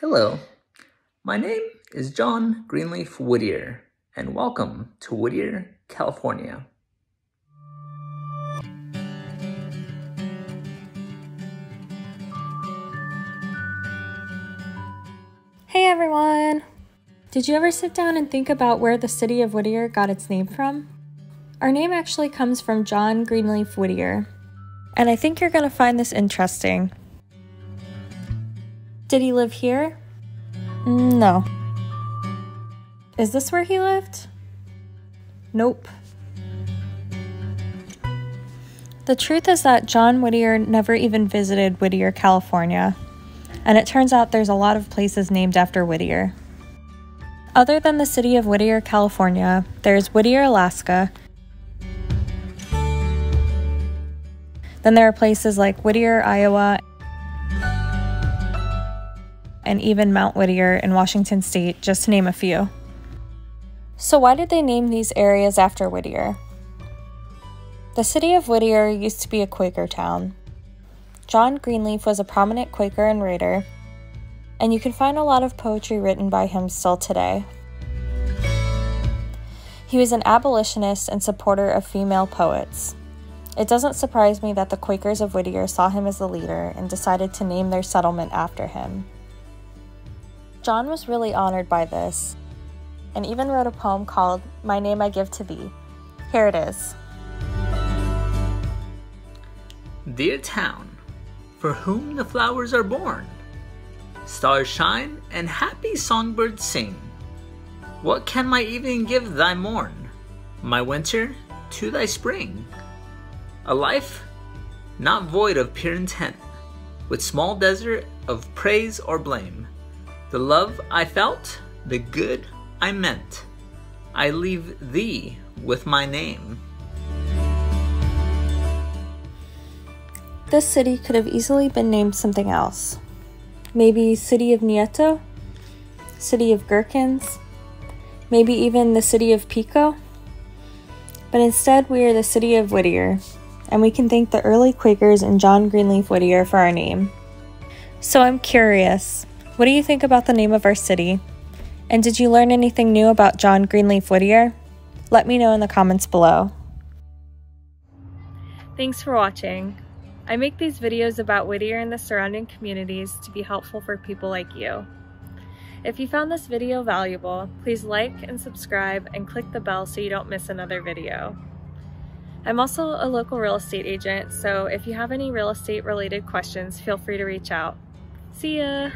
Hello, my name is John Greenleaf Whittier, and welcome to Whittier, California. Hey everyone! Did you ever sit down and think about where the city of Whittier got its name from? Our name actually comes from John Greenleaf Whittier, and I think you're going to find this interesting. Did he live here? No. Is this where he lived? Nope. The truth is that John Whittier never even visited Whittier, California, and it turns out there's a lot of places named after Whittier. Other than the city of Whittier, California, there's Whittier, Alaska. Then there are places like Whittier, Iowa, and even Mount Whittier in Washington state, just to name a few. So why did they name these areas after Whittier? The city of Whittier used to be a Quaker town. John Greenleaf was a prominent Quaker and writer, and you can find a lot of poetry written by him still today. He was an abolitionist and supporter of female poets. It doesn't surprise me that the Quakers of Whittier saw him as the leader and decided to name their settlement after him. John was really honored by this, and even wrote a poem called My Name I Give to Thee. Here it is. Dear town, for whom the flowers are born, stars shine and happy songbirds sing. What can my evening give thy morn, my winter to thy spring? A life not void of pure intent, with small desert of praise or blame. The love I felt, the good I meant, I leave thee with my name. This city could have easily been named something else. Maybe City of Nieto? City of Gherkins? Maybe even the City of Pico? But instead we are the City of Whittier, and we can thank the early Quakers and John Greenleaf Whittier for our name. So I'm curious. What do you think about the name of our city? And did you learn anything new about John Greenleaf Whittier? Let me know in the comments below. Thanks for watching. I make these videos about Whittier and the surrounding communities to be helpful for people like you. If you found this video valuable, please like and subscribe and click the bell so you don't miss another video. I'm also a local real estate agent, so if you have any real estate related questions, feel free to reach out. See ya!